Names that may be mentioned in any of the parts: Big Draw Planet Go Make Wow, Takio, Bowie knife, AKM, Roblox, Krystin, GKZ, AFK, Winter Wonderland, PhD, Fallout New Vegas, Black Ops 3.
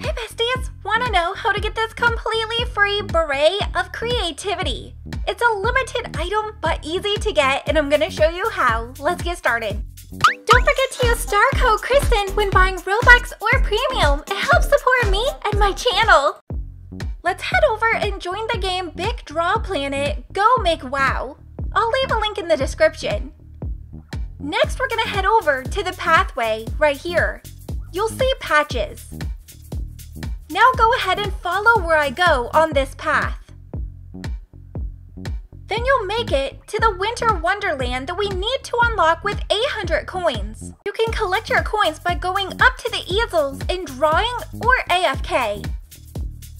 Hey besties! Wanna know how to get this completely free beret of creativity? It's a limited item but easy to get, and I'm gonna show you how. Let's get started. Don't forget to use star code Krystin when buying Robux or Premium. It helps support me and my channel. Let's head over and join the game Big Draw Planet Go Make Wow. I'll leave a link in the description. Next, we're gonna head over to the pathway right here. You'll see patches. Now go ahead and follow where I go on this path. Then you'll make it to the Winter Wonderland that we need to unlock with 800 coins. You can collect your coins by going up to the easels and drawing or AFK.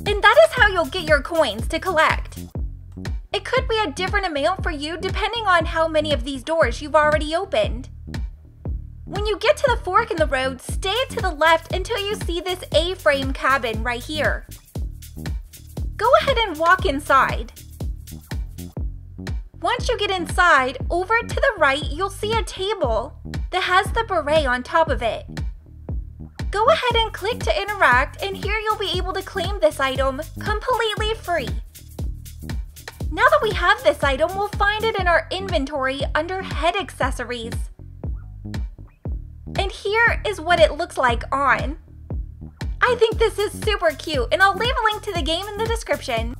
And that is how you'll get your coins to collect. It could be a different amount for you depending on how many of these doors you've already opened. When you get to the fork in the road, stay to the left until you see this A-frame cabin right here. Go ahead and walk inside. Once you get inside, over to the right you'll see a table that has the beret on top of it. Go ahead and click to interact, and here you'll be able to claim this item completely free. Now that we have this item, we'll find it in our inventory under head accessories. And here is what it looks like on. I think this is super cute, and I'll leave a link to the game in the description.